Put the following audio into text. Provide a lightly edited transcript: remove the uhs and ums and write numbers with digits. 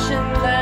passion.